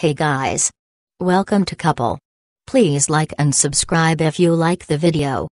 Hey guys! Welcome to Couple. Please like and subscribe if you like the video.